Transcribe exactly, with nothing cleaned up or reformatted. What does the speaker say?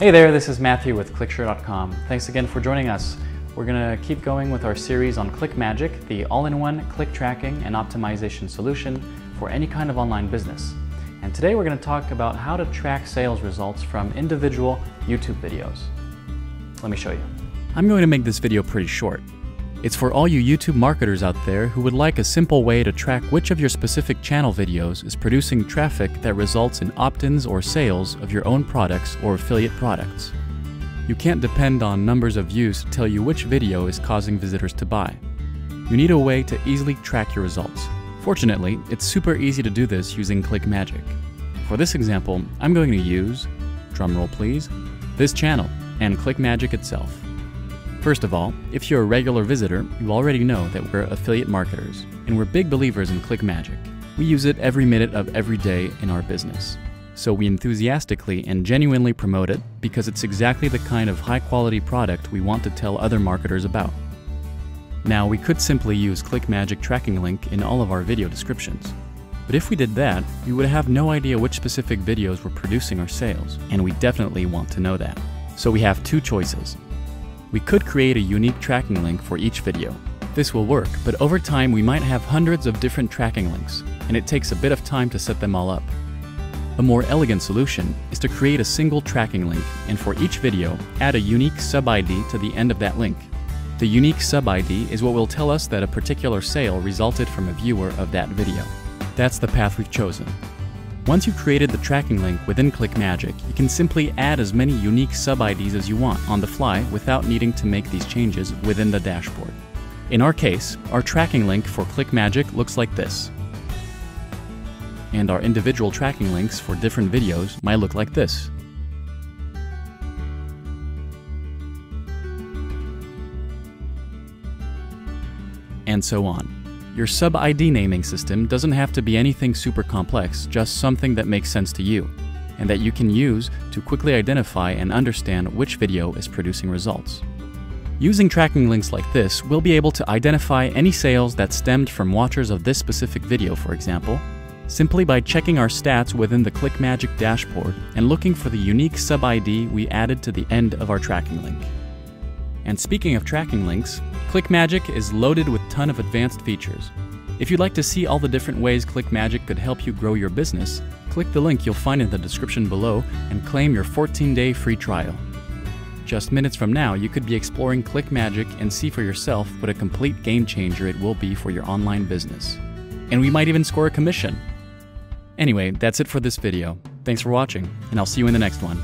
Hey there, this is Matthew with Klicksure dot com. Thanks again for joining us. We're going to keep going with our series on ClickMagick, the all-in-one click tracking and optimization solution for any kind of online business. And today we're going to talk about how to track sales results from individual YouTube videos. Let me show you. I'm going to make this video pretty short. It's for all you YouTube marketers out there who would like a simple way to track which of your specific channel videos is producing traffic that results in opt-ins or sales of your own products or affiliate products. You can't depend on numbers of views to tell you which video is causing visitors to buy. You need a way to easily track your results. Fortunately, it's super easy to do this using ClickMagick. For this example, I'm going to use, drumroll please, this channel and ClickMagick itself. First of all, if you're a regular visitor, you already know that we're affiliate marketers, and we're big believers in ClickMagick. We use it every minute of every day in our business. So we enthusiastically and genuinely promote it because it's exactly the kind of high-quality product we want to tell other marketers about. Now, we could simply use ClickMagick tracking link in all of our video descriptions. But if we did that, we would have no idea which specific videos were producing our sales, and we definitely want to know that. So we have two choices. We could create a unique tracking link for each video. This will work, but over time we might have hundreds of different tracking links, and it takes a bit of time to set them all up. A more elegant solution is to create a single tracking link and for each video, add a unique sub I D to the end of that link. The unique sub I D is what will tell us that a particular sale resulted from a viewer of that video. That's the path we've chosen. Once you've created the tracking link within ClickMagick, you can simply add as many unique sub I Ds as you want on the fly without needing to make these changes within the dashboard. In our case, our tracking link for ClickMagick looks like this. And our individual tracking links for different videos might look like this. And so on. Your sub I D naming system doesn't have to be anything super complex, just something that makes sense to you, and that you can use to quickly identify and understand which video is producing results. Using tracking links like this, we'll be able to identify any sales that stemmed from watchers of this specific video, for example, simply by checking our stats within the ClickMagick dashboard and looking for the unique sub I D we added to the end of our tracking link. And speaking of tracking links, ClickMagick is loaded with a ton of advanced features. If you'd like to see all the different ways ClickMagick could help you grow your business, click the link you'll find in the description below and claim your fourteen day free trial. Just minutes from now, you could be exploring ClickMagick and see for yourself what a complete game changer it will be for your online business. And we might even score a commission. Anyway, that's it for this video. Thanks for watching, and I'll see you in the next one.